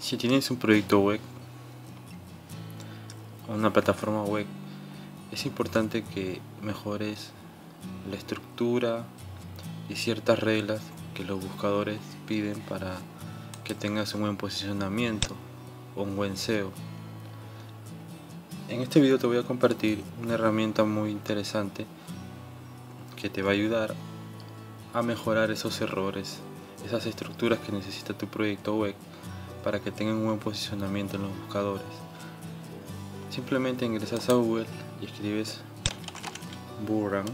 Si tienes un proyecto web o una plataforma web, es importante que mejores la estructura y ciertas reglas que los buscadores piden para que tengas un buen posicionamiento o un buen SEO. En este video te voy a compartir una herramienta muy interesante que te va a ayudar a mejorar esos errores, esas estructuras que necesita tu proyecto web para que tengan un buen posicionamiento en los buscadores. Simplemente ingresas a Google y escribes Woorank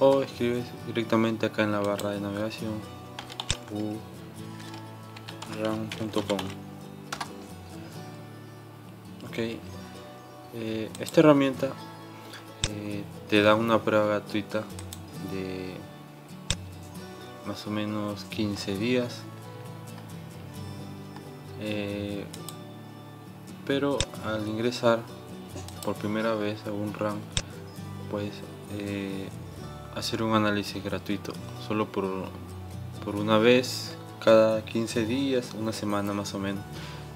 o escribes directamente acá en la barra de navegación woorank.com. Okay. Esta herramienta te da una prueba gratuita de más o menos 15 días, pero al ingresar por primera vez a Woorank puedes hacer un análisis gratuito solo por una vez cada 15 días, una semana más o menos.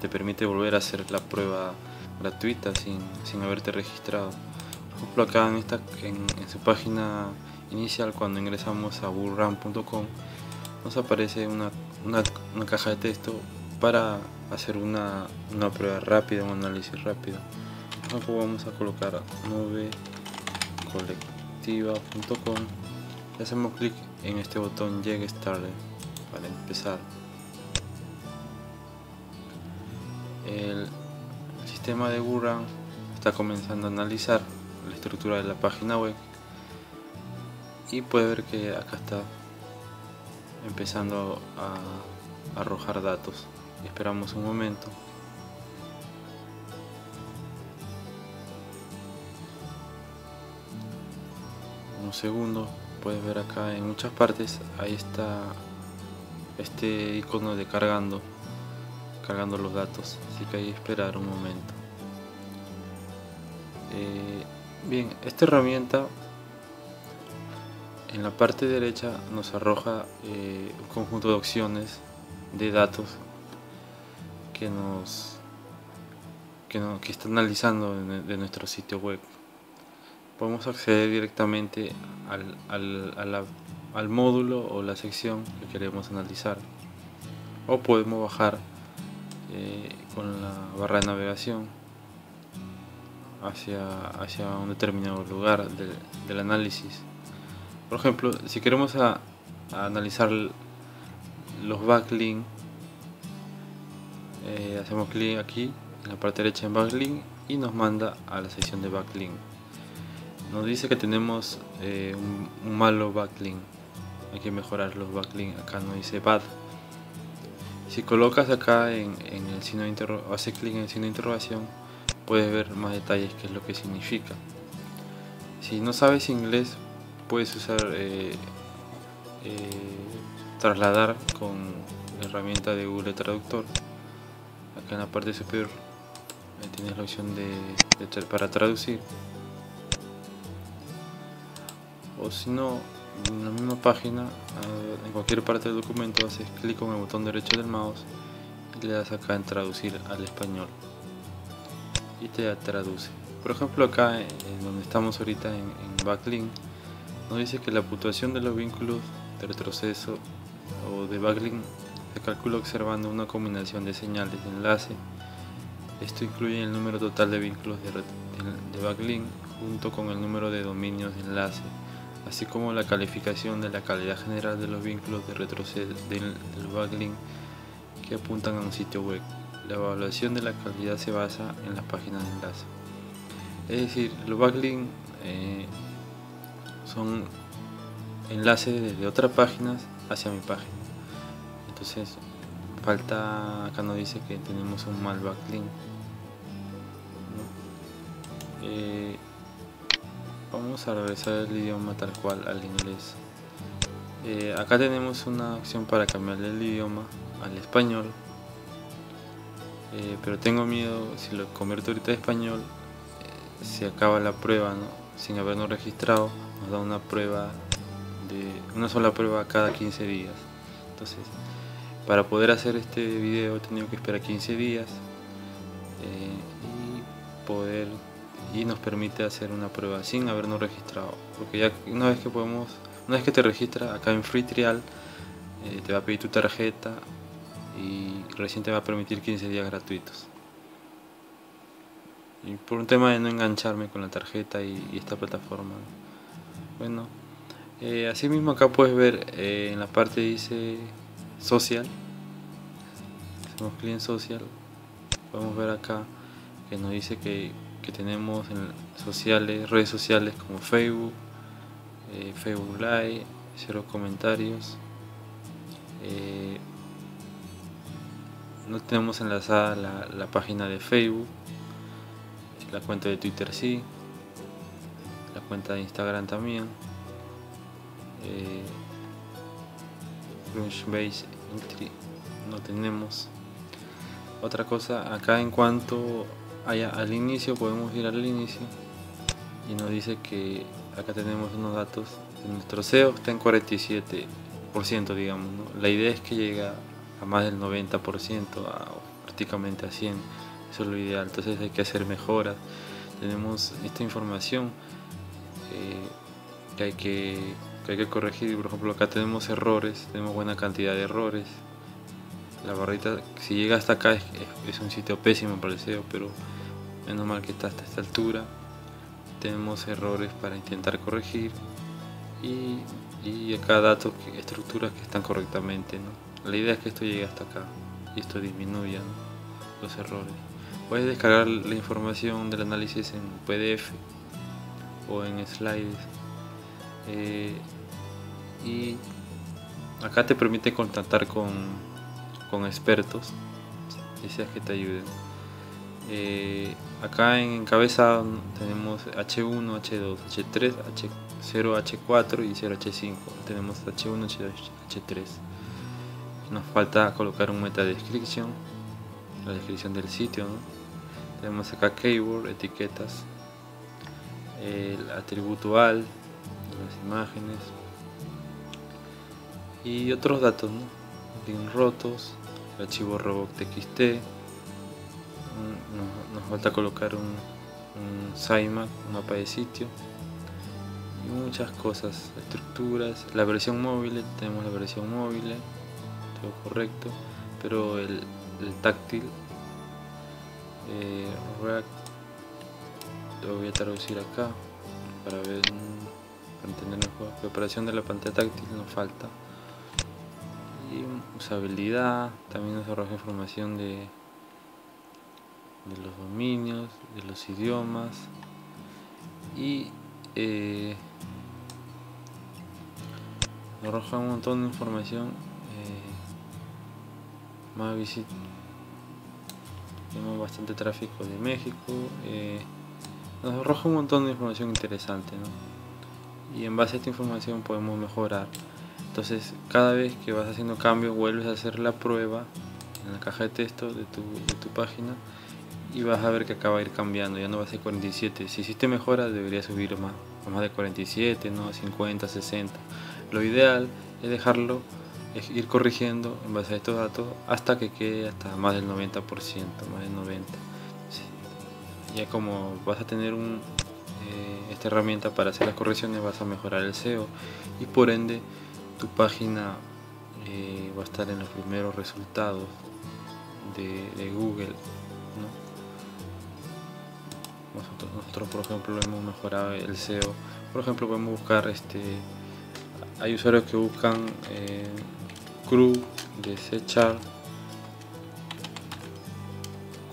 Te permite volver a hacer la prueba gratuita sin haberte registrado. Por ejemplo, acá en su página inicial, cuando ingresamos a woorank.com, nos aparece una caja de texto para hacer una prueba rápida, un análisis rápido. Luego vamos a colocar Nube Colectiva.com y hacemos clic en este botón Get Started para empezar. El sistema de Woorank está comenzando a analizar la estructura de la página web y puede ver que acá está empezando a arrojar datos. Esperamos un momento. Un segundo. Puedes ver acá en muchas partes, ahí está este icono de cargando los datos, así que hay que esperar un momento. Bien, esta herramienta en la parte derecha nos arroja un conjunto de opciones de datos que está analizando de nuestro sitio web. Podemos acceder directamente al módulo o la sección que queremos analizar, o podemos bajar con la barra de navegación hacia un determinado lugar del análisis. Por ejemplo, si queremos a analizar los backlinks, hacemos clic aquí en la parte derecha en backlink y nos manda a la sección de backlink. Nos dice que tenemos un malo backlink, hay que mejorar los backlink. Acá nos dice bad. Si colocas acá en el signo de interrogación, haces clic en el signo de interrogación, puedes ver más detalles qué es lo que significa. Si no sabes inglés, puedes usar trasladar con la herramienta de Google Traductor. Acá en la parte superior tienes la opción para traducir, o si no, en la misma página, en cualquier parte del documento, haces clic con el botón derecho del mouse y le das acá en traducir al español y te traduce. Por ejemplo, acá en donde estamos ahorita en backlink, nos dice que la puntuación de los vínculos de retroceso o de backlink se calcula observando una combinación de señales de enlace. Esto incluye el número total de vínculos de backlink junto con el número de dominios de enlace, así como la calificación de la calidad general de los vínculos de retroceso del backlink que apuntan a un sitio web. La evaluación de la calidad se basa en las páginas de enlace. Es decir, los backlink son enlaces desde otras páginas hacia mi página. Entonces falta, acá nos dice que tenemos un mal backlink, ¿no? Vamos a regresar el idioma tal cual al inglés. Acá tenemos una opción para cambiarle el idioma al español, pero tengo miedo, si lo convierto ahorita a español, se acaba la prueba, ¿no? Sin habernos registrado nos da una sola prueba cada 15 días. Entonces Para poder hacer este video he tenido que esperar 15 días y nos permite hacer una prueba sin habernos registrado, porque ya una vez que te registras acá en Free Trial, te va a pedir tu tarjeta y recién te va a permitir 15 días gratuitos. Y por un tema de no engancharme con la tarjeta y esta plataforma, bueno, así mismo acá puedes ver en la parte dice social, hacemos clic en social, podemos ver acá que nos dice que tenemos en sociales, redes sociales como Facebook, Facebook Live, 0 comentarios, no tenemos enlazada la página de Facebook, la cuenta de Twitter sí, la cuenta de Instagram también, Crunchbase no tenemos. Otra cosa acá, en cuanto allá al inicio, podemos ir al inicio y nos dice que acá tenemos unos datos. Nuestro SEO está en 47%, digamos, ¿no? La idea es que llegue a más del 90%, prácticamente a 100%. Eso es lo ideal. Entonces hay que hacer mejoras. Tenemos esta información que hay que corregir. Por ejemplo, acá tenemos errores, tenemos buena cantidad de errores. La barrita, si llega hasta acá, es un sitio pésimo para el SEO, pero menos mal que está hasta esta altura. Tenemos errores para intentar corregir y acá datos, estructuras que están correctamente, ¿no? La idea es que esto llegue hasta acá y esto disminuya, ¿no?, los errores. Puedes descargar la información del análisis en PDF o en slides. Y acá te permite contactar con expertos, deseas que te ayuden. Acá en encabezado tenemos H1, H2, H3, H0, H4 y 0H5. Tenemos H1, H2, H3. Nos falta colocar un meta description, la descripción del sitio, ¿no? Tenemos acá keyword, etiquetas, el atributo al, las imágenes y otros datos, ¿no? Links rotos, el archivo roboc.txt, nos falta colocar un sitemap, un mapa de sitio y muchas cosas, estructuras, la versión móvil, tenemos la versión móvil, todo correcto, pero el táctil, rack, lo voy a traducir acá para ver, para entender mejor. La operación de la pantalla táctil nos falta. Usabilidad, también nos arroja información de los dominios, de los idiomas y nos arroja un montón de información, más visitas, tenemos bastante tráfico de México, nos arroja un montón de información interesante, ¿no? Y en base a esta información podemos mejorar. Entonces cada vez que vas haciendo cambios vuelves a hacer la prueba en la caja de texto de tu página y vas a ver que acá va a ir cambiando, ya no va a ser 47, si hiciste mejora debería subir más de 47, ¿no?, 50, 60. Lo ideal es dejarlo, es ir corrigiendo en base a estos datos hasta que quede hasta más del 90%, más del 90%. Sí. Ya como vas a tener esta herramienta para hacer las correcciones, vas a mejorar el SEO y por ende tu página va a estar en los primeros resultados de Google, ¿no? Nosotros por ejemplo hemos mejorado el SEO. Por ejemplo podemos buscar, hay usuarios que buscan CRUD de C#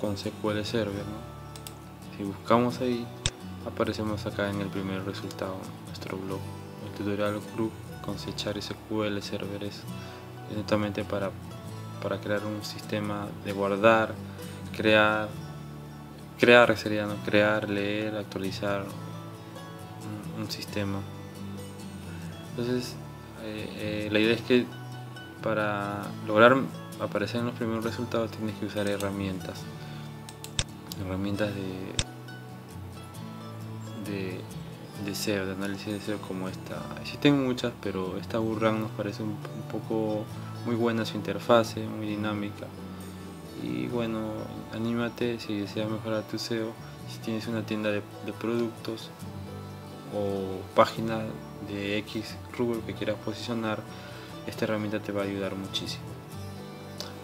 con SQL Server, ¿no? Si buscamos ahí aparecemos acá en el primer resultado, nuestro blog, el tutorial CRUD con SQL Server es netamente para crear un sistema de guardar, crear sería, ¿no?, crear, leer, actualizar un sistema. Entonces la idea es que para lograr aparecer en los primeros resultados tienes que usar herramientas de SEO, de análisis de SEO como esta. Existen muchas, pero esta Woorank nos parece un poco muy buena su interfase, muy dinámica. Y bueno, anímate si deseas mejorar tu SEO, si tienes una tienda de productos o página de X rubro que quieras posicionar, esta herramienta te va a ayudar muchísimo.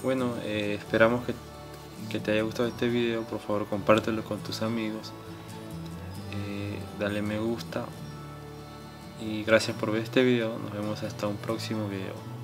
Bueno, esperamos que te haya gustado este video. Por favor, compártelo con tus amigos, dale me gusta y gracias por ver este video. Nos vemos hasta un próximo video.